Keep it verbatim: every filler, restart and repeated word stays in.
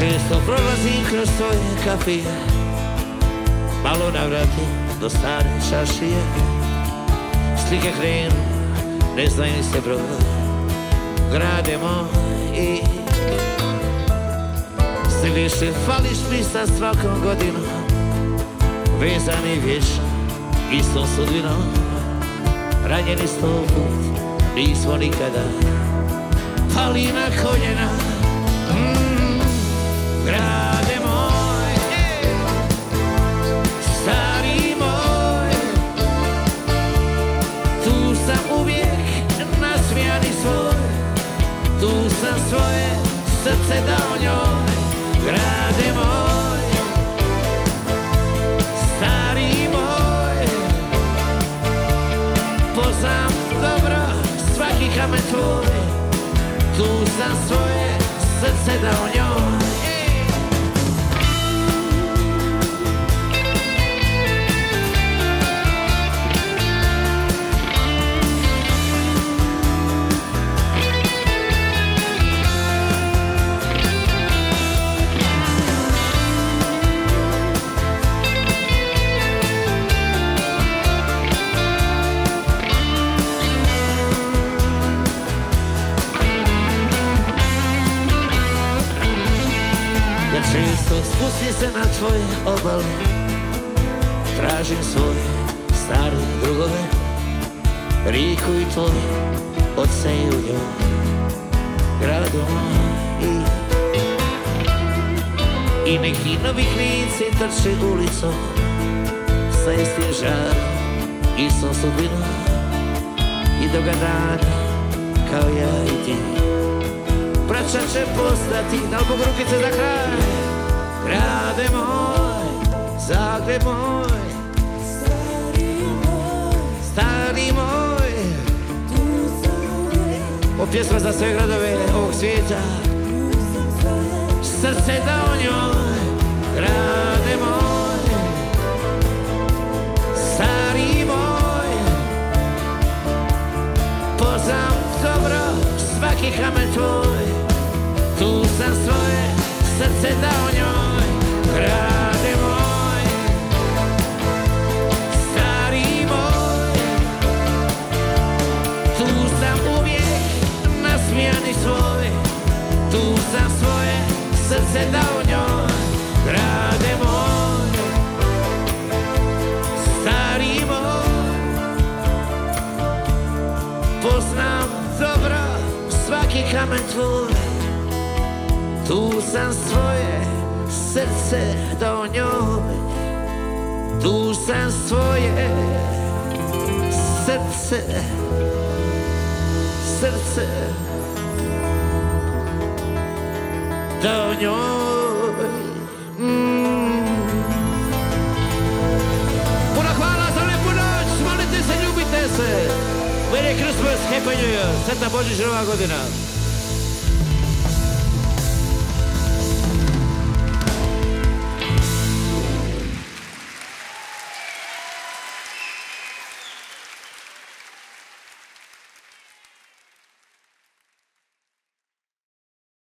Često prolazim kroz svoje kafije, malo navratim do stare čašije. Slike krenu, ne znaju ni se broj, grade moji. Stiliš i fališ mi sa svakom godinom, vezani vječno istom sudbinom. Ranjeni sto put, nismo nikada pali na koljena. Grade moj, stari moj, tu sam uvijek nasmijan i svoj, tu sam svoje srce dao njoj. Grade moj, stari moj, poznam dobro svaki kamen tvoj, tu sam svoje srce dao njoj. Spustim se na tvoje obale, tražim svoje stare drugove, riku i tvoje, oca i u njoj, gradu moji. I neki novi klinci trče ulicom, sa istim žarom, istom sudbinom. I do dana, kao ja i ti, braća će postati, dal Bog rukice za kraj. Grade moj, Zagreb moj, stari moj, stari moj, tu sam uvijek. O pjesma za sve gradove ovog svijeta, tu sam svoje srce dao njoj. Grade moj, stari moj, poznam dobro svaki kamen tvoj, tu sam svoje srce dao njoj. Grade moj, stari moj, tu sam uvijek nasmijan i svoj, tu sam svoje srce dao njoj. Grade moj, stari moj, poznam dobro svaki kamen tvoj, tu sam svoje srce dao njoj, tu sam svoje srce, srce dao njoj. Puno hvala za lepu noć, molite se, ljubite se. Merry Christmas, Happy New Year, sretna Božićeva godina.